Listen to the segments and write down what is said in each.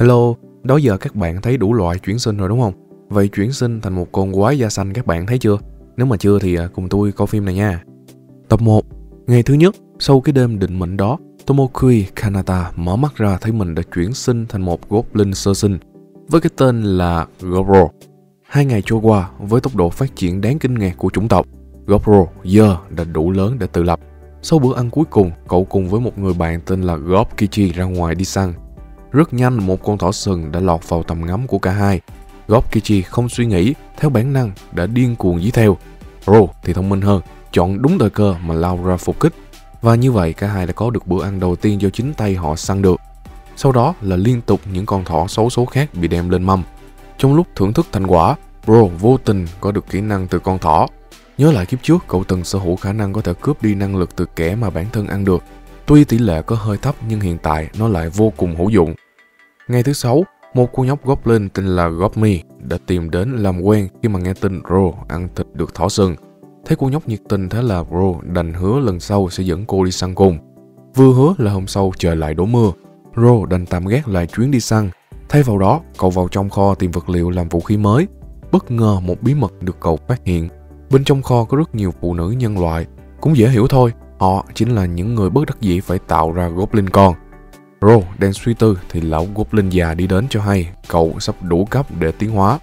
Hello, đó giờ các bạn thấy đủ loại chuyển sinh rồi đúng không? Vậy chuyển sinh thành một con quái da xanh các bạn thấy chưa? Nếu mà chưa thì cùng tôi coi phim này nha. Tập 1. Ngày thứ nhất, sau cái đêm định mệnh đó, Tomoki Kanata mở mắt ra thấy mình đã chuyển sinh thành một goblin sơ sinh với cái tên là Goburo. 2 ngày trôi qua, với tốc độ phát triển đáng kinh ngạc của chủng tộc, Goburo giờ đã đủ lớn để tự lập. Sau bữa ăn cuối cùng, cậu cùng với một người bạn tên là Gobukichi ra ngoài đi săn. Rất nhanh, một con thỏ sừng đã lọt vào tầm ngắm của cả hai. Gobukichi không suy nghĩ, theo bản năng đã điên cuồng dí theo. Oro thì thông minh hơn, chọn đúng thời cơ mà lao ra phục kích. Và như vậy cả hai đã có được bữa ăn đầu tiên do chính tay họ săn được. Sau đó là liên tục những con thỏ xấu số khác bị đem lên mâm. Trong lúc thưởng thức thành quả, Oro vô tình có được kỹ năng từ con thỏ. Nhớ lại kiếp trước, cậu từng sở hữu khả năng có thể cướp đi năng lực từ kẻ mà bản thân ăn được. Tuy tỷ lệ có hơi thấp nhưng hiện tại nó lại vô cùng hữu dụng. Ngày thứ 6, một cô nhóc Goblin tên là GobMy đã tìm đến làm quen khi mà nghe tin Ro ăn thịt được thỏ sừng. Thấy cô nhóc nhiệt tình thế là Ro đành hứa lần sau sẽ dẫn cô đi săn cùng. Vừa hứa là hôm sau trời lại đổ mưa, Ro đành tạm gác lại chuyến đi săn. Thay vào đó, cậu vào trong kho tìm vật liệu làm vũ khí mới. Bất ngờ một bí mật được cậu phát hiện. Bên trong kho có rất nhiều phụ nữ nhân loại, cũng dễ hiểu thôi, họ chính là những người bất đắc dĩ phải tạo ra Goblin con. Ro đang suy tư thì lão Goblin già đi đến cho hay, cậu sắp đủ cấp để tiến hóa.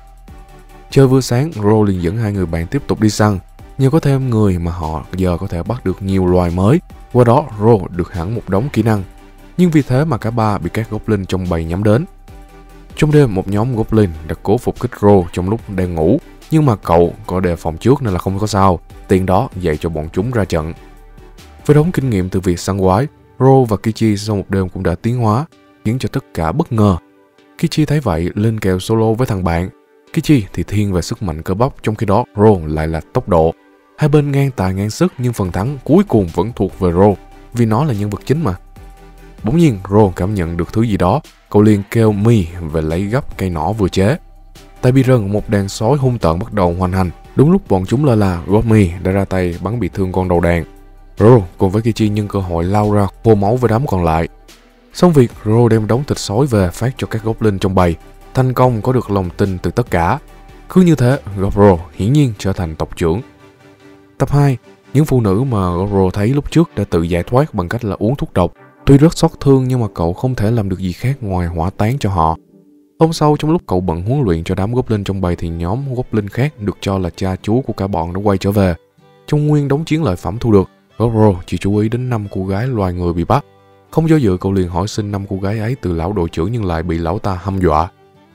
Trời vừa sáng, Ro liền dẫn hai người bạn tiếp tục đi săn, nhờ có thêm người mà họ giờ có thể bắt được nhiều loài mới, qua đó Ro được hẳn một đống kỹ năng. Nhưng vì thế mà cả ba bị các Goblin trong bầy nhắm đến. Trong đêm, một nhóm Goblin đã cố phục kích Ro trong lúc đang ngủ. Nhưng mà cậu có đề phòng trước nên là không có sao, tiện đó dạy cho bọn chúng ra trận. Với đống kinh nghiệm từ việc săn quái, Ro và Kichi sau một đêm cũng đã tiến hóa, khiến cho tất cả bất ngờ. Kichi thấy vậy lên kèo solo với thằng bạn. Kichi thì thiên về sức mạnh cơ bắp, trong khi đó Ro lại là tốc độ. Hai bên ngang tài ngang sức nhưng phần thắng cuối cùng vẫn thuộc về Ro, vì nó là nhân vật chính mà. Bỗng nhiên Ro cảm nhận được thứ gì đó, cậu liền kêu Mi về lấy gấp cây nỏ vừa chế. Tại bì rừng, một đàn sói hung tợn bắt đầu hoành hành. Đúng lúc bọn chúng lơ là, GobMy đã ra tay bắn bị thương con đầu đàn. Ro cùng với Kichi nhân cơ hội lao ra khô máu với đám còn lại. Xong việc, Ro đem đống thịt sói về phát cho các Goblin trong bầy, thành công có được lòng tin từ tất cả. Cứ như thế, Goburo hiển nhiên trở thành tộc trưởng. Tập 2, những phụ nữ mà Goburo thấy lúc trước đã tự giải thoát bằng cách là uống thuốc độc. Tuy rất xót thương nhưng mà cậu không thể làm được gì khác ngoài hỏa táng cho họ. Hôm sau, trong lúc cậu bận huấn luyện cho đám Goblin trong bầy thì nhóm Goblin khác được cho là cha chú của cả bọn đã quay trở về. Trong nguyên đống chiến lợi phẩm thu được, Goburo chỉ chú ý đến 5 cô gái loài người bị bắt. Không do dự, cậu liền hỏi xin 5 cô gái ấy từ lão đội trưởng nhưng lại bị lão ta hăm dọa.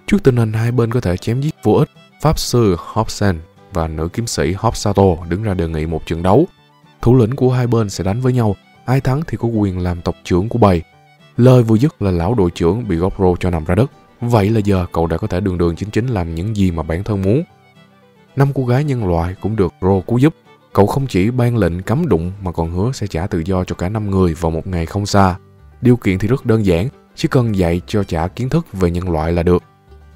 Trước tình hình hai bên có thể chém giết vô ích, pháp sư Hobson và nữ kiếm sĩ Hobusato đứng ra đề nghị một trận đấu. Thủ lĩnh của hai bên sẽ đánh với nhau, ai thắng thì có quyền làm tộc trưởng của bầy. Lời vừa dứt là lão đội trưởng bị Goburo cho nằm ra đất. Vậy là giờ cậu đã có thể đường đường chính chính làm những gì mà bản thân muốn. 5 cô gái nhân loại cũng được Ro cứu giúp. Cậu không chỉ ban lệnh cấm đụng mà còn hứa sẽ trả tự do cho cả 5 người vào một ngày không xa. Điều kiện thì rất đơn giản, chỉ cần dạy cho trả kiến thức về nhân loại là được.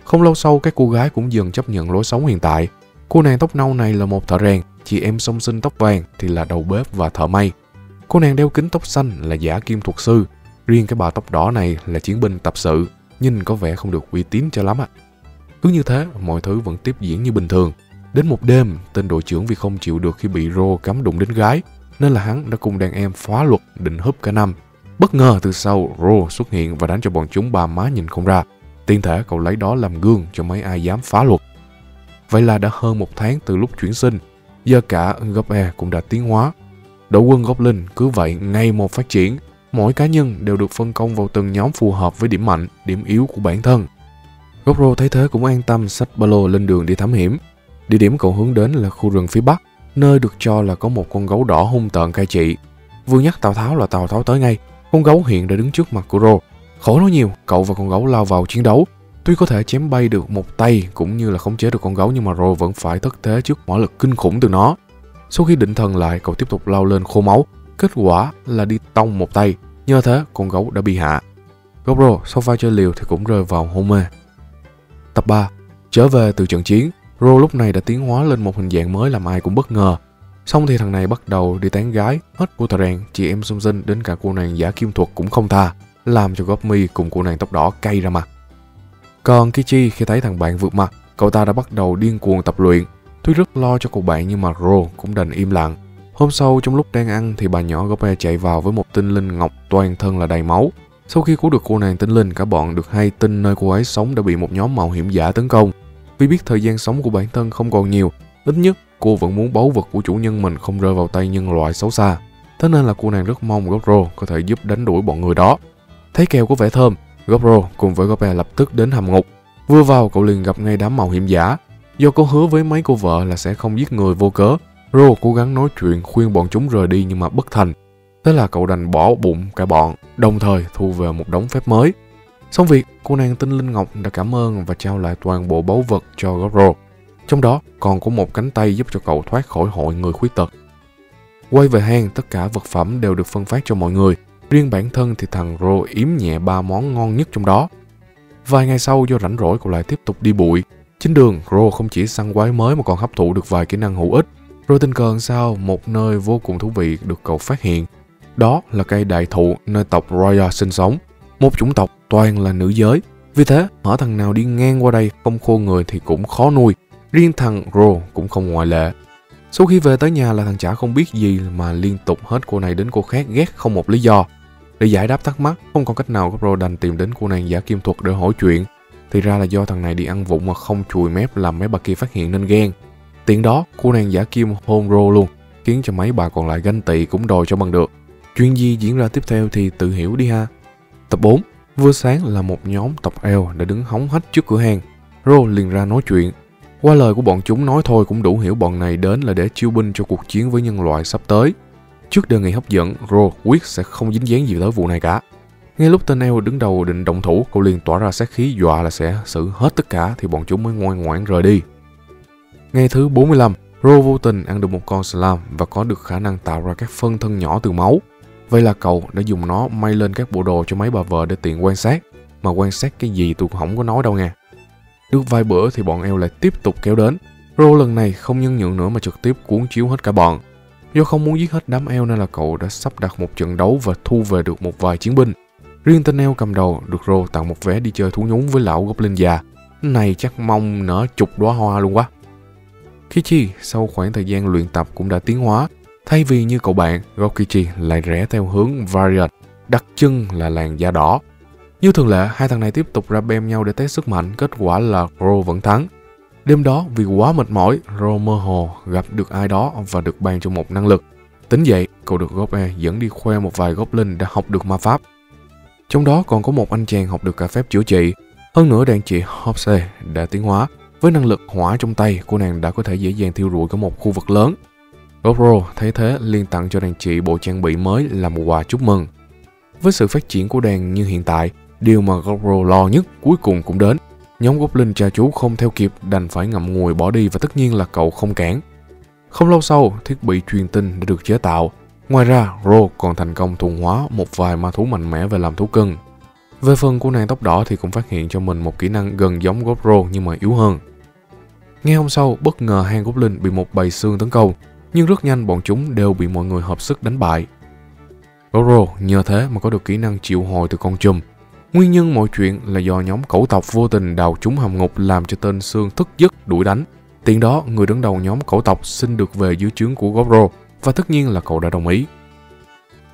Không lâu sau, các cô gái cũng dần chấp nhận lối sống hiện tại. Cô nàng tóc nâu này là một thợ rèn, chị em song sinh tóc vàng thì là đầu bếp và thợ may. Cô nàng đeo kính tóc xanh là giả kim thuật sư, riêng cái bà tóc đỏ này là chiến binh tập sự. Nhìn có vẻ không được uy tín cho lắm ạ. Cứ như thế, mọi thứ vẫn tiếp diễn như bình thường. Đến một đêm, tên đội trưởng vì không chịu được khi bị Ro cắm đụng đến gái, nên là hắn đã cùng đàn em phá luật định húp cả 5. Bất ngờ từ sau, Ro xuất hiện và đánh cho bọn chúng ba má nhìn không ra. Tiện thể cậu lấy đó làm gương cho mấy ai dám phá luật. Vậy là đã hơn 1 tháng từ lúc chuyển sinh, giờ cả Gobue cũng đã tiến hóa. Đội quân Goblin cứ vậy ngày một phát triển. Mỗi cá nhân đều được phân công vào từng nhóm phù hợp với điểm mạnh, điểm yếu của bản thân. Goburo thấy thế cũng an tâm xách ba lô lên đường đi thám hiểm. Địa điểm cậu hướng đến là khu rừng phía Bắc, nơi được cho là có một con gấu đỏ hung tợn cai trị. Vừa nhắc Tào Tháo là Tào Tháo tới ngay, con gấu hiện đã đứng trước mặt của Ro. Khổ nói nhiều, cậu và con gấu lao vào chiến đấu. Tuy có thể chém bay được một tay cũng như là khống chế được con gấu nhưng mà Ro vẫn phải thất thế trước hỏa lực kinh khủng từ nó. Sau khi định thần lại, cậu tiếp tục lao lên khô máu. Kết quả là đi tông một tay, nhờ thế con gấu đã bị hạ. Goburo sau pha chơi liều thì cũng rơi vào hôn mê. Tập 3. Trở về từ trận chiến, Ro lúc này đã tiến hóa lên một hình dạng mới làm ai cũng bất ngờ. Xong thì thằng này bắt đầu đi tán gái, hết cô thợ rèn, chị em song sinh đến cả cô nàng giả kim thuật cũng không tha, làm cho GobMy cùng cô nàng tóc đỏ cay ra mặt. Còn Kichi khi thấy thằng bạn vượt mặt, cậu ta đã bắt đầu điên cuồng tập luyện. Tuy rất lo cho cậu bạn nhưng mà Ro cũng đành im lặng. Hôm sau trong lúc đang ăn thì bà nhỏ Gobue chạy vào với một tinh linh ngọc toàn thân là đầy máu. Sau khi cứu được cô nàng tinh linh, cả bọn được hay tin nơi cô ấy sống đã bị một nhóm mạo hiểm giả tấn công. Vì biết thời gian sống của bản thân không còn nhiều, ít nhất cô vẫn muốn báu vật của chủ nhân mình không rơi vào tay nhân loại xấu xa. Thế nên là cô nàng rất mong Goburo có thể giúp đánh đuổi bọn người đó. Thấy kèo có vẻ thơm, Goburo cùng với Gobue lập tức đến hầm ngục. Vừa vào cậu liền gặp ngay đám mạo hiểm giả. Do có hứa với mấy cô vợ là sẽ không giết người vô cớ, Ro cố gắng nói chuyện khuyên bọn chúng rời đi nhưng mà bất thành. Thế là cậu đành bỏ bụng cả bọn, đồng thời thu về một đống phép mới. Xong việc, cô nàng tinh linh ngọc đã cảm ơn và trao lại toàn bộ báu vật cho Goburo. Trong đó còn có một cánh tay giúp cho cậu thoát khỏi hội người khuyết tật. Quay về hang, tất cả vật phẩm đều được phân phát cho mọi người. Riêng bản thân thì thằng Ro yếm nhẹ 3 món ngon nhất trong đó. Vài ngày sau, do rảnh rỗi cậu lại tiếp tục đi bụi. Trên đường, Ro không chỉ săn quái mới mà còn hấp thụ được vài kỹ năng hữu ích. Rồi tình cờ sau, một nơi vô cùng thú vị được cậu phát hiện. Đó là cây đại thụ nơi tộc Roya sinh sống. Một chủng tộc toàn là nữ giới. Vì thế, hễ thằng nào đi ngang qua đây không khô người thì cũng khó nuôi. Riêng thằng Ro cũng không ngoại lệ. Sau khi về tới nhà là thằng chả không biết gì mà liên tục hết cô này đến cô khác ghét không một lý do. Để giải đáp thắc mắc, không còn cách nào Goburo đành tìm đến cô nàng giả kim thuật để hỏi chuyện. Thì ra là do thằng này đi ăn vụng mà không chùi mép làm mấy bà kia phát hiện nên ghen. Tiện đó, cô nàng giả kim hôn Ro luôn, khiến cho mấy bà còn lại ganh tị cũng đòi cho bằng được. Chuyện gì diễn ra tiếp theo thì tự hiểu đi ha. Tập 4. Vừa sáng là một nhóm tộc eo đã đứng hóng hách trước cửa hàng. Ro liền ra nói chuyện. Qua lời của bọn chúng nói thôi cũng đủ hiểu bọn này đến là để chiêu binh cho cuộc chiến với nhân loại sắp tới. Trước đề nghị hấp dẫn, Ro quyết sẽ không dính dáng gì tới vụ này cả. Ngay lúc tên eo đứng đầu định động thủ, cậu liền tỏa ra sát khí dọa là sẽ xử hết tất cả thì bọn chúng mới ngoan ngoãn rời đi. Ngày thứ 45, Ro vô tình ăn được một con slime và có được khả năng tạo ra các phân thân nhỏ từ máu. Vậy là cậu đã dùng nó may lên các bộ đồ cho mấy bà vợ để tiện quan sát. Mà quan sát cái gì tôi không có nói đâu nghe. Được vài bữa thì bọn eo lại tiếp tục kéo đến. Ro lần này không nhân nhượng nữa mà trực tiếp cuốn chiếu hết cả bọn. Do không muốn giết hết đám eo nên là cậu đã sắp đặt một trận đấu và thu về được một vài chiến binh. Riêng tên eo cầm đầu được Ro tặng một vé đi chơi thú nhún với lão Goblin già. Này chắc mong nở chục đóa hoa luôn quá. Kichi sau khoảng thời gian luyện tập cũng đã tiến hóa. Thay vì như cậu bạn, Gobukichi lại rẽ theo hướng Variant, đặc trưng là làn da đỏ. Như thường lệ, hai thằng này tiếp tục ra bem nhau để test sức mạnh, kết quả là Ro vẫn thắng. Đêm đó, vì quá mệt mỏi, Ro mơ hồ gặp được ai đó và được ban cho một năng lực. Tỉnh dậy, cậu được Gobue dẫn đi khoe một vài Goblin đã học được ma pháp. Trong đó còn có một anh chàng học được cả phép chữa trị. Hơn nữa, đàn chị Hobson đã tiến hóa. Với năng lực hỏa trong tay, cô nàng đã có thể dễ dàng thiêu rụi cả một khu vực lớn. Goburo thấy thế liền tặng cho đàn chị bộ trang bị mới làm quà chúc mừng. Với sự phát triển của đàn như hiện tại, điều mà Goburo lo nhất cuối cùng cũng đến. Nhóm Goblin cha chú không theo kịp đành phải ngậm ngùi bỏ đi và tất nhiên là cậu không cản. Không lâu sau, thiết bị truyền tin đã được chế tạo. Ngoài ra, Ro còn thành công thuần hóa một vài ma thú mạnh mẽ về làm thú cưng. Về phần cô nàng tóc đỏ thì cũng phát hiện cho mình một kỹ năng gần giống Goburo nhưng mà yếu hơn. Ngay hôm sau, bất ngờ hang Goblin bị một bầy sương tấn công. Nhưng rất nhanh bọn chúng đều bị mọi người hợp sức đánh bại. Oro nhờ thế mà có được kỹ năng triệu hồi từ con trùm. Nguyên nhân mọi chuyện là do nhóm cẩu tộc vô tình đào trúng hầm ngục làm cho tên Sương thức giấc đuổi đánh. Tiện đó người đứng đầu nhóm cẩu tộc xin được về dưới trướng của Goburo và tất nhiên là cậu đã đồng ý.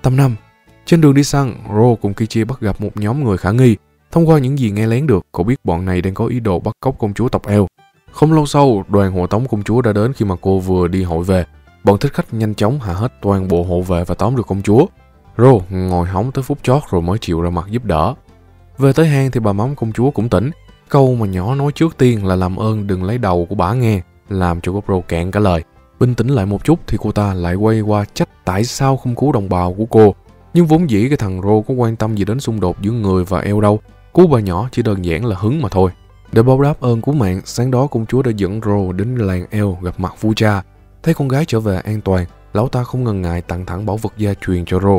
Tầm năm, trên đường đi săn, Ro cùng Kichi bắt gặp một nhóm người khả nghi. Thông qua những gì nghe lén được, cậu biết bọn này đang có ý đồ bắt cóc công chúa tộc eo. Không lâu sau, đoàn hộ tống công chúa đã đến khi mà cô vừa đi hội về. Bọn thích khách nhanh chóng hạ hết toàn bộ hộ vệ và tóm được công chúa. Ro ngồi hóng tới phút chót rồi mới chịu ra mặt giúp đỡ. Về tới hang thì bà mắm công chúa cũng tỉnh. Câu mà nhỏ nói trước tiên là làm ơn đừng lấy đầu của bà nghe, làm cho Goburo cạn cả lời. Bình tĩnh lại một chút thì cô ta lại quay qua trách tại sao không cứu đồng bào của cô. Nhưng vốn dĩ cái thằng Ro có quan tâm gì đến xung đột giữa người và eo đâu. Cứu bà nhỏ chỉ đơn giản là hứng mà thôi. Để báo đáp ơn cứu mạng, sáng đó công chúa đã dẫn Ro đến làng eo gặp mặt vua cha. Thấy con gái trở về an toàn, lão ta không ngần ngại tặng thẳng bảo vật gia truyền cho Ro.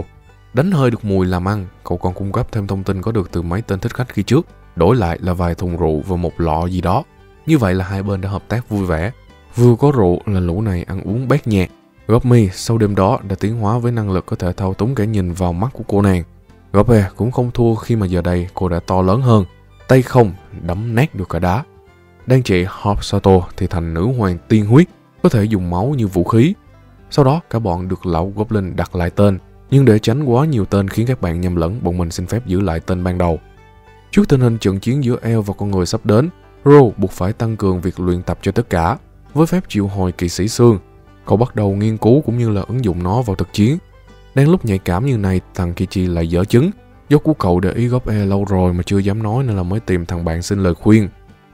Đánh hơi được mùi làm ăn, cậu còn cung cấp thêm thông tin có được từ mấy tên thích khách khi trước, đổi lại là vài thùng rượu và một lọ gì đó. Như vậy là hai bên đã hợp tác vui vẻ. Vừa có rượu là lũ này ăn uống bét nhẹ. GobMy sau đêm đó đã tiến hóa với năng lực có thể thao túng kẻ nhìn vào mắt của cô nàng. Gobue cũng không thua khi mà giờ đây cô đã to lớn hơn. tay không đấm nát được cả đá. Đang trị Hobusato thì thành nữ hoàng tiên huyết, có thể dùng máu như vũ khí. Sau đó cả bọn được lão Goblin đặt lại tên, nhưng để tránh quá nhiều tên khiến các bạn nhầm lẫn, bọn mình xin phép giữ lại tên ban đầu. Trước tình hình trận chiến giữa Elf và con người sắp đến, Ro buộc phải tăng cường việc luyện tập cho tất cả. Với phép triệu hồi kỵ sĩ xương, cậu bắt đầu nghiên cứu cũng như là ứng dụng nó vào thực chiến. Đang lúc nhạy cảm như này, thằng Kichi lại dở chứng. Do của cậu để ý GobE lâu rồi mà chưa dám nói nên là mới tìm thằng bạn xin lời khuyên.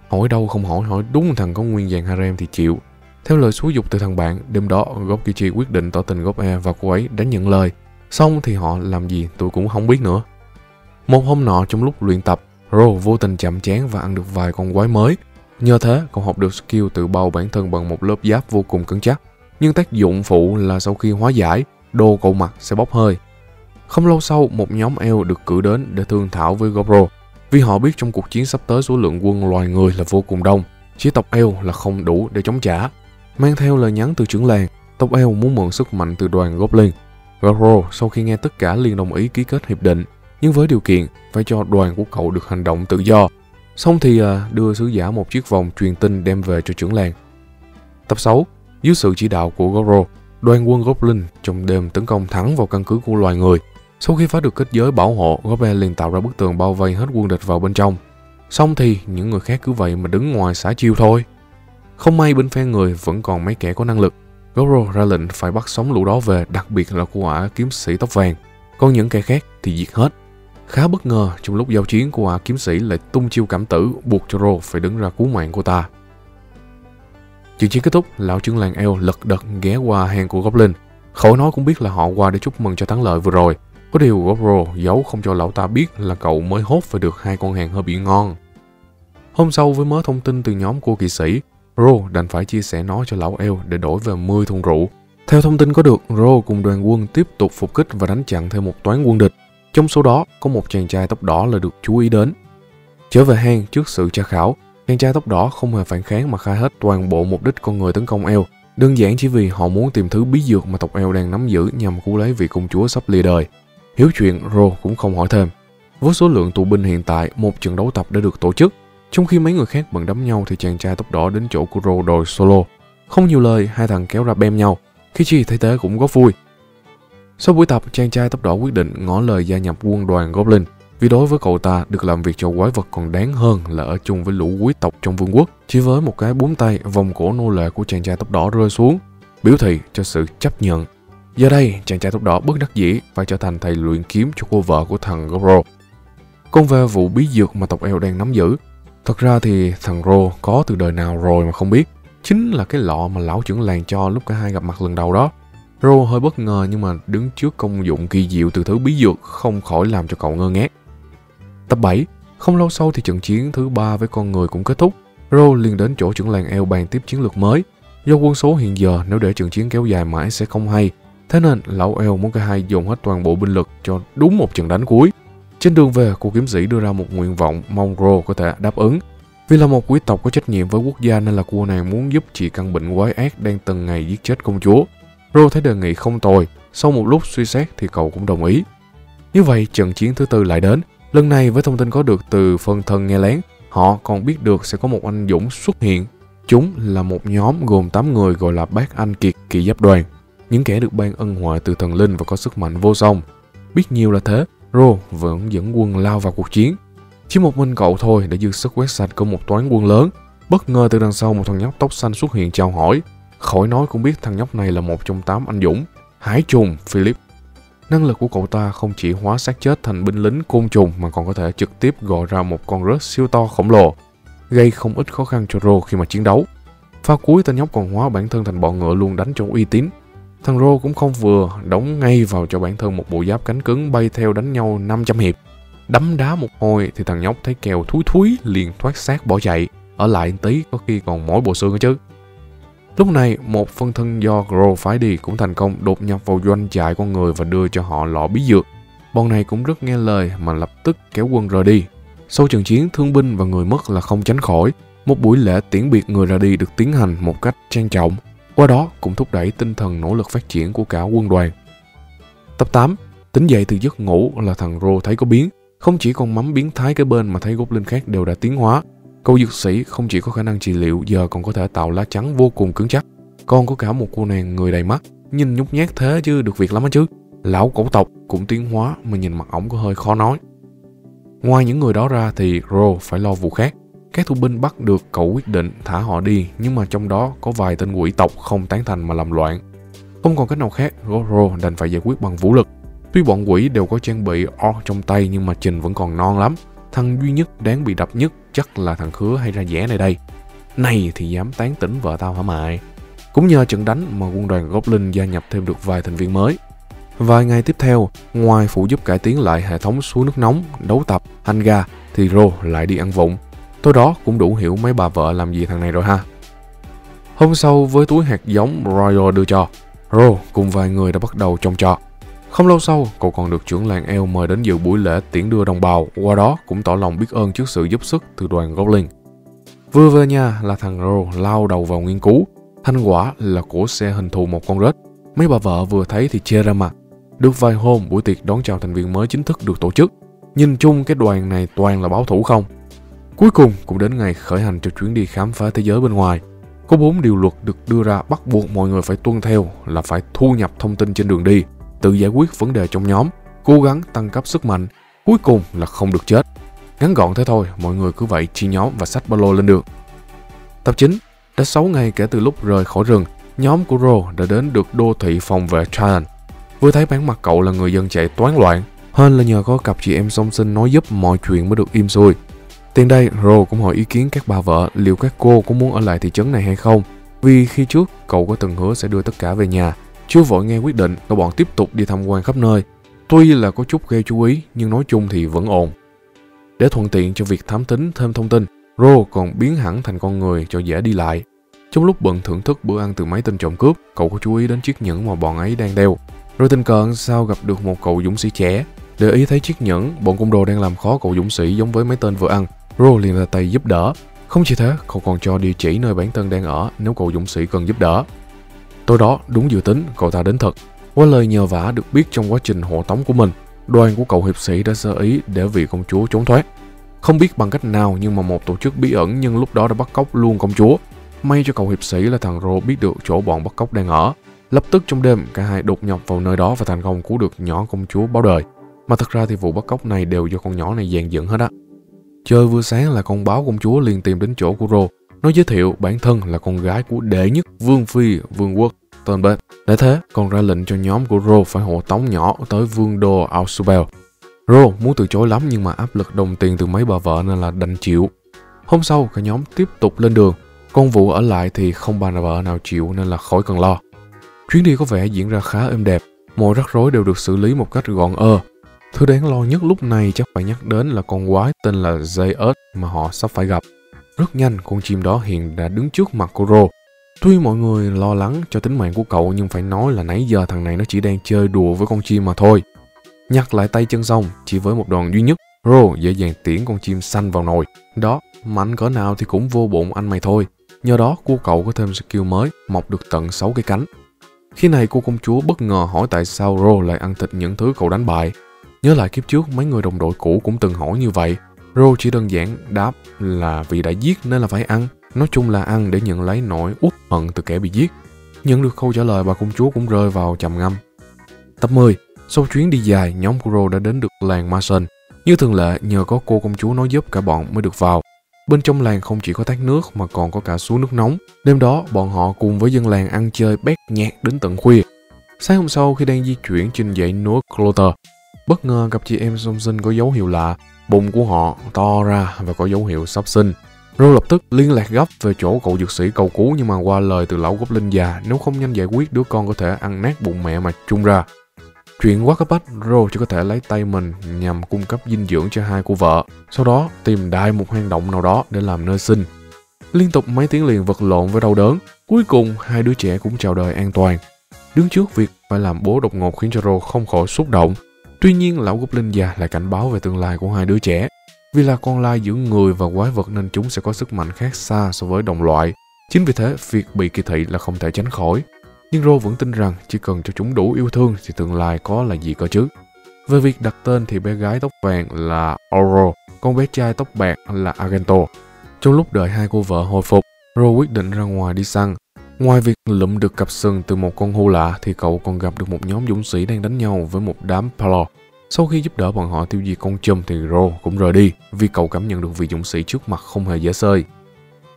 Hỏi đâu không hỏi, hỏi đúng thằng có nguyên dàn harem thì chịu. Theo lời xúi giục từ thằng bạn, đêm đó Gobukichi quyết định tỏ tình GobE và cô ấy đã nhận lời. Xong thì họ làm gì tôi cũng không biết nữa. Một hôm nọ trong lúc luyện tập, Ro vô tình chạm trán và ăn được vài con quái mới. Nhờ thế, cậu học được skill tự bào bản thân bằng một lớp giáp vô cùng cứng chắc. Nhưng tác dụng phụ là sau khi hóa giải, đồ cậu mặc sẽ bốc hơi. Không lâu sau, một nhóm eo được cử đến để thương thảo với Goburo, vì họ biết trong cuộc chiến sắp tới số lượng quân loài người là vô cùng đông, chỉ tộc eo là không đủ để chống trả. Mang theo lời nhắn từ trưởng làng, tộc eo muốn mượn sức mạnh từ đoàn Goblin. Goburo sau khi nghe tất cả liền đồng ý ký kết hiệp định, nhưng với điều kiện phải cho đoàn của cậu được hành động tự do. Xong thì đưa sứ giả một chiếc vòng truyền tin đem về cho trưởng làng. Tập 6. Dưới sự chỉ đạo của Goburo, đoàn quân Goblin trong đêm tấn công thẳng vào căn cứ của loài người. Sau khi phá được kết giới bảo hộ, Gobe liền tạo ra bức tường bao vây hết quân địch vào bên trong. Xong thì những người khác cứ vậy mà đứng ngoài xả chiêu thôi. Không may bên phe người vẫn còn mấy kẻ có năng lực. Goro ra lệnh phải bắt sống lũ đó về, đặc biệt là cô ả kiếm sĩ tóc vàng. Còn những kẻ khác thì diệt hết. Khá bất ngờ, trong lúc giao chiến cô ả kiếm sĩ lại tung chiêu cảm tử buộc cho Ro phải đứng ra cứu mạng cô ta. Trận chiến kết thúc, lão trưởng làng eo lật đật ghé qua hang của Goblin. Khỏi nói cũng biết là họ qua để chúc mừng cho thắng lợi vừa rồi. Có điều Gobro giấu không cho lão ta biết là cậu mới hốt phải được hai con hàng hơi bị ngon. Hôm sau với mớ thông tin từ nhóm của kỵ sĩ, Ro đành phải chia sẻ nó cho lão eo để đổi về 10 thùng rượu. Theo thông tin có được, Ro cùng đoàn quân tiếp tục phục kích và đánh chặn thêm một toán quân địch. Trong số đó có một chàng trai tóc đỏ là được chú ý đến. Trở về hang trước sự tra khảo, chàng trai tóc đỏ không hề phản kháng mà khai hết toàn bộ mục đích con người tấn công eo. Đơn giản chỉ vì họ muốn tìm thứ bí dược mà tộc eo đang nắm giữ nhằm cứu lấy vị công chúa sắp lìa đời. Hiểu chuyện, Ro cũng không hỏi thêm. Với số lượng tù binh hiện tại, một trận đấu tập đã được tổ chức. Trong khi mấy người khác bận đấm nhau thì chàng trai tóc đỏ đến chỗ của Ro đòi solo. Không nhiều lời, hai thằng kéo ra bem nhau. Kichi thấy thế cũng góp vui. Sau buổi tập, chàng trai tóc đỏ quyết định ngỏ lời gia nhập quân đoàn Goblin, vì đối với cậu ta được làm việc cho quái vật còn đáng hơn là ở chung với lũ quý tộc trong vương quốc. Chỉ với một cái búng tay, vòng cổ nô lệ của chàng trai tóc đỏ rơi xuống, biểu thị cho sự chấp nhận. Giờ đây, chàng trai tóc đỏ bất đắc dĩ phải trở thành thầy luyện kiếm cho cô vợ của thằng Gobro. Còn về vụ bí dược mà tộc eo đang nắm giữ, thật ra thì thằng Ro có từ đời nào rồi mà không biết. Chính là cái lọ mà lão trưởng làng cho lúc cả hai gặp mặt lần đầu đó. Ro hơi bất ngờ nhưng mà đứng trước công dụng kỳ diệu từ thứ bí dược không khỏi làm cho cậu ngơ ngác. Tập 7. Không lâu sau thì trận chiến thứ 3 với con người cũng kết thúc. Ro liền đến chỗ trưởng làng eo bàn tiếp chiến lược mới. Do quân số hiện giờ nếu để trận chiến kéo dài mãi sẽ không hay. Thế nên, lão eo muốn cả hai dồn hết toàn bộ binh lực cho đúng một trận đánh cuối. Trên đường về, cô kiếm sĩ đưa ra một nguyện vọng mong Ro có thể đáp ứng. Vì là một quý tộc có trách nhiệm với quốc gia nên là cô nàng muốn giúp trị căn bệnh quái ác đang từng ngày giết chết công chúa. Ro thấy đề nghị không tồi, sau một lúc suy xét thì cậu cũng đồng ý. Như vậy, trận chiến thứ 4 lại đến. Lần này, với thông tin có được từ phân thân nghe lén, họ còn biết được sẽ có một anh dũng xuất hiện. Chúng là một nhóm gồm 8 người gọi là Bác Anh Kiệt Kỵ Giáp Đoàn. Những kẻ được ban ân huệ từ thần linh và có sức mạnh vô song. Biết nhiều là thế, Ro vẫn dẫn quân lao vào cuộc chiến. Chỉ một mình cậu thôi đã dư sức quét sạch của một toán quân lớn. Bất ngờ từ đằng sau một thằng nhóc tóc xanh xuất hiện chào hỏi. Khỏi nói cũng biết thằng nhóc này là một trong 8 anh dũng, Hải trùng Philip. Năng lực của cậu ta không chỉ hóa xác chết thành binh lính côn trùng mà còn có thể trực tiếp gọi ra một con rớt siêu to khổng lồ, gây không ít khó khăn cho Ro khi mà chiến đấu. Pha cuối tên nhóc còn hóa bản thân thành bọ ngựa luôn đánh cho uy tín. Thằng Ro cũng không vừa, đóng ngay vào cho bản thân một bộ giáp cánh cứng bay theo đánh nhau 500 hiệp. Đấm đá một hồi thì thằng nhóc thấy kèo thúi thúi liền thoát xác bỏ chạy, ở lại tí có khi còn mỗi bộ xương chứ. Lúc này, một phân thân do Ro phái đi cũng thành công đột nhập vào doanh trại con người và đưa cho họ lọ bí dược. Bọn này cũng rất nghe lời mà lập tức kéo quân rời đi. Sau trận chiến, thương binh và người mất là không tránh khỏi. Một buổi lễ tiễn biệt người ra đi được tiến hành một cách trang trọng. Qua đó cũng thúc đẩy tinh thần nỗ lực phát triển của cả quân đoàn. Tập 8. Tỉnh dậy từ giấc ngủ là thằng Ro thấy có biến. Không chỉ con mắm biến thái kế bên mà thấy goblin khác đều đã tiến hóa. Cậu dược sĩ không chỉ có khả năng trị liệu, giờ còn có thể tạo lá chắn vô cùng cứng chắc. Còn có cả một cô nàng người đầy mắt, nhìn nhút nhát thế chứ được việc lắm á chứ. Lão cổ tộc cũng tiến hóa mà nhìn mặt ổng có hơi khó nói. Ngoài những người đó ra thì Ro phải lo vụ khác. Các tù binh bắt được, cậu quyết định thả họ đi, nhưng mà trong đó có vài tên quỷ tộc không tán thành mà làm loạn. Không còn cách nào khác, Goburo đành phải giải quyết bằng vũ lực. Tuy bọn quỷ đều có trang bị O trong tay nhưng mà trình vẫn còn non lắm. Thằng duy nhất đáng bị đập nhất chắc là thằng Khứa hay ra vẻ này đây. Này thì dám tán tỉnh vợ tao hả mày? Cũng nhờ trận đánh mà quân đoàn Goblin gia nhập thêm được vài thành viên mới. Vài ngày tiếp theo, ngoài phụ giúp cải tiến lại hệ thống suối nước nóng, đấu tập, hanga, thì Ro lại đi ăn vụng. Tối đó cũng đủ hiểu mấy bà vợ làm gì thằng này rồi ha. Hôm sau với túi hạt giống Royal đưa cho, Ro cùng vài người đã bắt đầu trông trọt. Không lâu sau, cậu còn được trưởng làng Eo mời đến dự buổi lễ tiễn đưa đồng bào, qua đó cũng tỏ lòng biết ơn trước sự giúp sức từ đoàn Goblin. Vừa về nhà là thằng Ro lao đầu vào nghiên cứu, thành quả là của xe hình thù một con rết. Mấy bà vợ vừa thấy thì chê ra mặt. Được vài hôm, buổi tiệc đón chào thành viên mới chính thức được tổ chức. Nhìn chung cái đoàn này toàn là báo thủ không. Cuối cùng cũng đến ngày khởi hành cho chuyến đi khám phá thế giới bên ngoài. Có 4 điều luật được đưa ra bắt buộc mọi người phải tuân theo là phải thu nhập thông tin trên đường đi, tự giải quyết vấn đề trong nhóm, cố gắng tăng cấp sức mạnh, cuối cùng là không được chết. Ngắn gọn thế thôi, mọi người cứ vậy chia nhóm và xách ba lô lên đường. Tập 9. Đã 6 ngày kể từ lúc rời khỏi rừng, nhóm của Ro đã đến được đô thị phòng vệ Tralen. Vừa thấy bản mặt cậu là người dân chạy toán loạn, hơn là nhờ có cặp chị em song sinh nói giúp mọi chuyện mới được im xuôi. Tiền đây, Ro cũng hỏi ý kiến các bà vợ liệu các cô có muốn ở lại thị trấn này hay không. Vì khi trước, cậu có từng hứa sẽ đưa tất cả về nhà. Chưa vội nghe quyết định, các bọn tiếp tục đi tham quan khắp nơi. Tuy là có chút gây chú ý, nhưng nói chung thì vẫn ổn. Để thuận tiện cho việc thám thính thêm thông tin, Ro còn biến hẳn thành con người cho dễ đi lại. Trong lúc bận thưởng thức bữa ăn từ mấy tên trộm cướp, cậu có chú ý đến chiếc nhẫn mà bọn ấy đang đeo. Rồi tình cờ sao gặp được một cậu dũng sĩ trẻ. Để ý thấy chiếc nhẫn, bọn côn đồ đang làm khó cậu dũng sĩ giống với mấy tên vừa ăn. Ro liền ra tay giúp đỡ. Không chỉ thế, cậu còn cho địa chỉ nơi bản thân đang ở nếu cậu dũng sĩ cần giúp đỡ. Tối đó, đúng dự tính, cậu ta đến thật. Qua lời nhờ vả được biết trong quá trình hộ tống của mình, đoàn của cậu hiệp sĩ đã sơ ý để vị công chúa trốn thoát. Không biết bằng cách nào nhưng mà một tổ chức bí ẩn nhưng lúc đó đã bắt cóc luôn công chúa. May cho cậu hiệp sĩ là thằng Ro biết được chỗ bọn bắt cóc đang ở. Lập tức trong đêm, cả hai đột nhập vào nơi đó và thành công cứu được nhỏ công chúa báo đời. Mà thật ra thì vụ bắt cóc này đều do con nhỏ này dàn dựng hết á. Trời vừa sáng là con báo công chúa liền tìm đến chỗ của Ro. Nó giới thiệu bản thân là con gái của đệ nhất vương phi vương quốc tên Ben. Để thế, còn ra lệnh cho nhóm của Ro phải hộ tống nhỏ tới vương đô Ausubel. Ro muốn từ chối lắm nhưng mà áp lực đồng tiền từ mấy bà vợ nên là đành chịu. Hôm sau, cả nhóm tiếp tục lên đường. Con vụ ở lại thì không bà nào vợ nào chịu nên là khỏi cần lo. Chuyến đi có vẻ diễn ra khá êm đẹp. Mọi rắc rối đều được xử lý một cách gọn ơ. Thứ đáng lo nhất lúc này chắc phải nhắc đến là con quái tên là Jayet mà họ sắp phải gặp. Rất nhanh, con chim đó hiện đã đứng trước mặt của Ro. Tuy mọi người lo lắng cho tính mạng của cậu nhưng phải nói là nãy giờ thằng này nó chỉ đang chơi đùa với con chim mà thôi. Nhặt lại tay chân xong, chỉ với một đòn duy nhất, Ro dễ dàng tiễn con chim xanh vào nồi. Đó, mạnh cỡ nào thì cũng vô bụng anh mày thôi. Nhờ đó, cô cậu có thêm skill mới, mọc được tận 6 cái cánh. Khi này cô công chúa bất ngờ hỏi tại sao Ro lại ăn thịt những thứ cậu đánh bại. Nhớ lại kiếp trước mấy người đồng đội cũ cũng từng hỏi như vậy. Ro chỉ đơn giản đáp là vì đã giết nên là phải ăn. Nói chung là ăn để nhận lấy nỗi uất hận từ kẻ bị giết. Nhận được câu trả lời, bà công chúa cũng rơi vào trầm ngâm. Tập 10. Sau chuyến đi dài, nhóm của Ro đã đến được làng Masen. Như thường lệ, nhờ có cô công chúa nói giúp cả bọn mới được vào. Bên trong làng không chỉ có thác nước mà còn có cả suối nước nóng. Đêm đó, bọn họ cùng với dân làng ăn chơi bét nhạc đến tận khuya. Sáng hôm sau, khi đang di chuyển trên dãy núi Clotter, bất ngờ cặp chị em song sinh có dấu hiệu lạ, bụng của họ to ra và có dấu hiệu sắp sinh. Ro lập tức liên lạc gấp về chỗ cậu dược sĩ cầu cứu nhưng mà qua lời từ lão Goblin già nếu không nhanh giải quyết đứa con có thể ăn nát bụng mẹ mà chung ra. Chuyện quá cấp bách, Ro chỉ có thể lấy tay mình nhằm cung cấp dinh dưỡng cho hai cô vợ, sau đó tìm đại một hang động nào đó để làm nơi sinh. Liên tục mấy tiếng liền vật lộn với đau đớn, cuối cùng hai đứa trẻ cũng chào đời an toàn. Đứng trước việc phải làm bố đột ngột khiến cho Ro không khỏi xúc động. Tuy nhiên, lão Goblin già lại cảnh báo về tương lai của hai đứa trẻ. Vì là con lai giữa người và quái vật nên chúng sẽ có sức mạnh khác xa so với đồng loại. Chính vì thế, việc bị kỳ thị là không thể tránh khỏi. Nhưng Ro vẫn tin rằng chỉ cần cho chúng đủ yêu thương thì tương lai có là gì cơ chứ. Về việc đặt tên thì bé gái tóc vàng là Oro, con bé trai tóc bạc là Argento. Trong lúc đợi hai cô vợ hồi phục, Ro quyết định ra ngoài đi săn. Ngoài việc lụm được cặp sừng từ một con hươu lạ thì cậu còn gặp được một nhóm dũng sĩ đang đánh nhau với một đám Palo. Sau khi giúp đỡ bọn họ tiêu diệt con chum thì Ro cũng rời đi vì cậu cảm nhận được vị dũng sĩ trước mặt không hề dễ sơi.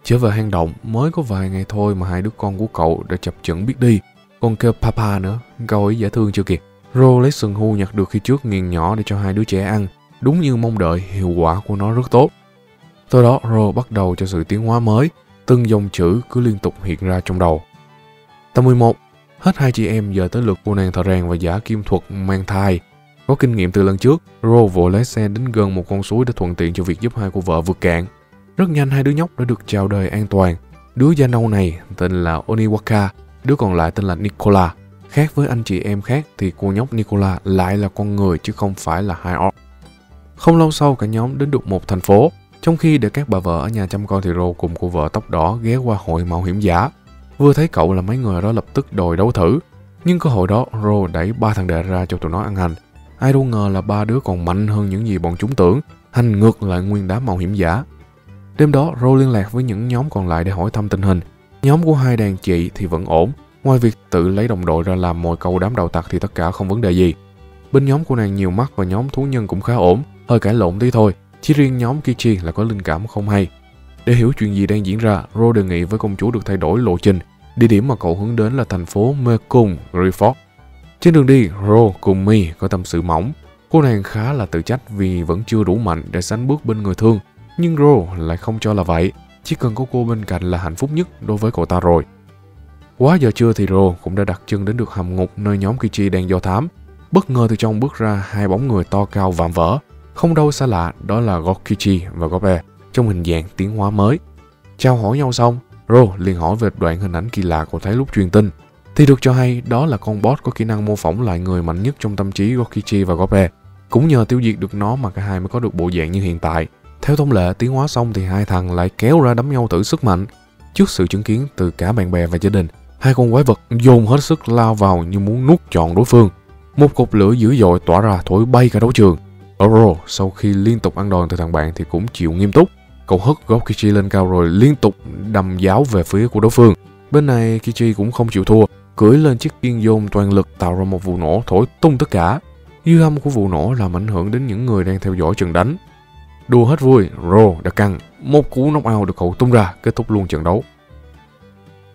Trở về hang động, mới có vài ngày thôi mà hai đứa con của cậu đã chập chững biết đi. Còn kêu Papa nữa, cậu ấy dễ thương chưa kìa. Ro lấy sừng hươu nhặt được khi trước nghiền nhỏ để cho hai đứa trẻ ăn. Đúng như mong đợi, hiệu quả của nó rất tốt. Từ đó Ro bắt đầu cho sự tiến hóa mới. Từng dòng chữ cứ liên tục hiện ra trong đầu. Tập 11. Hết hai chị em, giờ tới lượt cô nàng thợ rèn và giả kim thuật mang thai. Có kinh nghiệm từ lần trước, Ro vội lái xe đến gần một con suối để thuận tiện cho việc giúp hai cô vợ vượt cạn. Rất nhanh hai đứa nhóc đã được chào đời an toàn. Đứa da nâu này tên là Oniwaka, đứa còn lại tên là Nicola. Khác với anh chị em khác thì cô nhóc Nicola lại là con người chứ không phải là hai orc. Không lâu sau cả nhóm đến được một thành phố. Trong khi để các bà vợ ở nhà chăm con thì Ro cùng cô vợ tóc đỏ ghé qua hội mạo hiểm giả. Vừa thấy cậu là mấy người đó lập tức đòi đấu thử. Nhưng cơ hội đó Ro đẩy ba thằng đệ ra cho tụi nó ăn hành. Ai đâu ngờ là ba đứa còn mạnh hơn những gì bọn chúng tưởng, hành ngược lại nguyên đám mạo hiểm giả. Đêm đó Ro liên lạc với những nhóm còn lại để hỏi thăm tình hình. Nhóm của hai đàn chị thì vẫn ổn. Ngoài việc tự lấy đồng đội ra làm mồi câu đám đầu tặc thì tất cả không vấn đề gì. Bên nhóm của nàng nhiều mắt và nhóm thú nhân cũng khá ổn, hơi cãi lộn tí thôi. Chỉ riêng nhóm Kichi là có linh cảm không hay. Để hiểu chuyện gì đang diễn ra, Ro đề nghị với công chúa được thay đổi lộ trình. Địa điểm mà cậu hướng đến là thành phố Mekong, Griford. Trên đường đi, Ro cùng Mi có tâm sự mỏng. Cô nàng khá là tự trách vì vẫn chưa đủ mạnh để sánh bước bên người thương. Nhưng Ro lại không cho là vậy. Chỉ cần có cô bên cạnh là hạnh phúc nhất đối với cậu ta rồi. Quá giờ trưa thì Ro cũng đã đặt chân đến được hầm ngục nơi nhóm Kichi đang do thám. Bất ngờ từ trong bước ra hai bóng người to cao vạm vỡ. Không đâu xa lạ, đó là Gobukichi và Gobue trong hình dạng tiến hóa mới. Chào hỏi nhau xong, Ro liền hỏi về đoạn hình ảnh kỳ lạ cậu thấy lúc truyền tin. Thì được cho hay đó là con boss có kỹ năng mô phỏng lại người mạnh nhất trong tâm trí Gobukichi và Gobue. Cũng nhờ tiêu diệt được nó mà cả hai mới có được bộ dạng như hiện tại. Theo thông lệ, tiến hóa xong thì hai thằng lại kéo ra đấm nhau thử sức mạnh. Trước sự chứng kiến từ cả bạn bè và gia đình, hai con quái vật dồn hết sức lao vào như muốn nuốt trọn đối phương. Một cột lửa dữ dội tỏa ra thổi bay cả đấu trường. Oro sau khi liên tục ăn đòn từ thằng bạn thì cũng chịu nghiêm túc. Cậu hất Gobukichi lên cao rồi liên tục đầm giáo về phía của đối phương. Bên này Kichi cũng không chịu thua, cưỡi lên chiếc kiên dồn toàn lực tạo ra một vụ nổ thổi tung tất cả. Dư âm của vụ nổ làm ảnh hưởng đến những người đang theo dõi trận đánh. Đùa hết vui, Ro đã căng một cú knockout được cậu tung ra, kết thúc luôn trận đấu.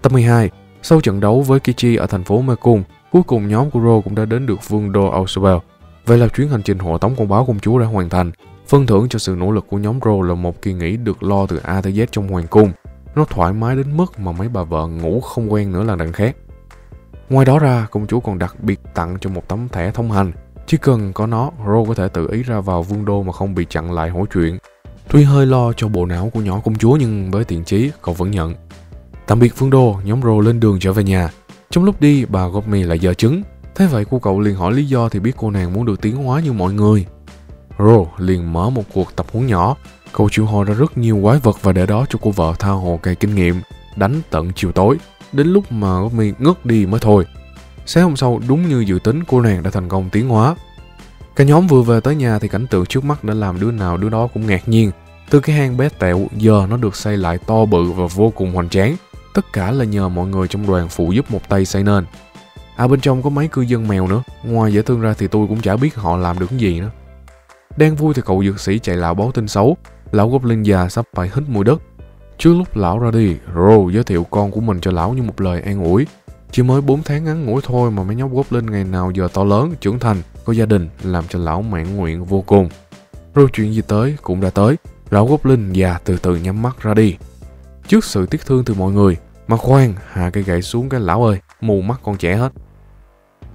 Tập 12. Sau trận đấu với Kichi ở thành phố Mekong, cuối cùng nhóm của Ro cũng đã đến được vương đô Ausubel. Vậy là chuyến hành trình hộ tống con báo công chúa đã hoàn thành. Phần thưởng cho sự nỗ lực của nhóm Ro là một kỳ nghỉ được lo từ A tới Z trong hoàng cung. Nó thoải mái đến mức mà mấy bà vợ ngủ không quen nữa là đằng khác. Ngoài đó ra, công chúa còn đặc biệt tặng cho một tấm thẻ thông hành. Chỉ cần có nó, Ro có thể tự ý ra vào vương đô mà không bị chặn lại hỏi chuyện. Tuy hơi lo cho bộ não của nhỏ công chúa nhưng với thiện chí, cậu vẫn nhận. Tạm biệt vương đô, nhóm Ro lên đường trở về nhà. Trong lúc đi, bà GobMy lại dở chứng. Thế vậy cô cậu liền hỏi lý do thì biết cô nàng muốn được tiến hóa như mọi người. Ro liền mở một cuộc tập huấn nhỏ. Cậu triệu hồi ra rất nhiều quái vật và để đó cho cô vợ tha hồ cày kinh nghiệm, đánh tận chiều tối. Đến lúc mà GobMy ngất đi mới thôi. Sáng hôm sau đúng như dự tính, cô nàng đã thành công tiến hóa. Cả nhóm vừa về tới nhà thì cảnh tượng trước mắt đã làm đứa nào đứa đó cũng ngạc nhiên. Từ cái hang bé tẹo giờ nó được xây lại to bự và vô cùng hoành tráng. Tất cả là nhờ mọi người trong đoàn phụ giúp một tay xây nên. À, bên trong có mấy cư dân mèo nữa. Ngoài dễ thương ra thì tôi cũng chả biết họ làm được cái gì nữa. Đang vui thì cậu dược sĩ chạy lão báo tin xấu. Lão Goblin già sắp phải hít mùi đất. Trước lúc lão ra đi, Ro giới thiệu con của mình cho lão như một lời an ủi. Chỉ mới 4 tháng ngắn ngủi thôi mà mấy nhóc Goblin ngày nào giờ to lớn, trưởng thành, có gia đình, làm cho lão mãn nguyện vô cùng. Rồi chuyện gì tới cũng đã tới. Lão Goblin già từ từ nhắm mắt ra đi. Trước sự tiếc thương từ mọi người, mà khoan, hạ cây gậy xuống cái lão ơi, mù mắt con trẻ hết.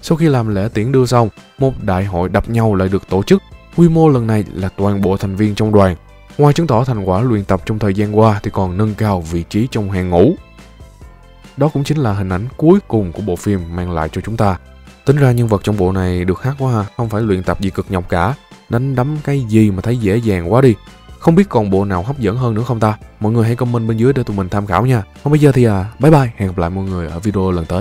Sau khi làm lễ tiễn đưa xong, một đại hội đập nhau lại được tổ chức. Quy mô lần này là toàn bộ thành viên trong đoàn. Ngoài chứng tỏ thành quả luyện tập trong thời gian qua thì còn nâng cao vị trí trong hàng ngũ. Đó cũng chính là hình ảnh cuối cùng của bộ phim mang lại cho chúng ta. Tính ra nhân vật trong bộ này được hát quá ha, không phải luyện tập gì cực nhọc cả. Đánh đấm cái gì mà thấy dễ dàng quá đi. Không biết còn bộ nào hấp dẫn hơn nữa không ta? Mọi người hãy comment bên dưới để tụi mình tham khảo nha. Còn bây giờ thì bye bye, hẹn gặp lại mọi người ở video lần tới.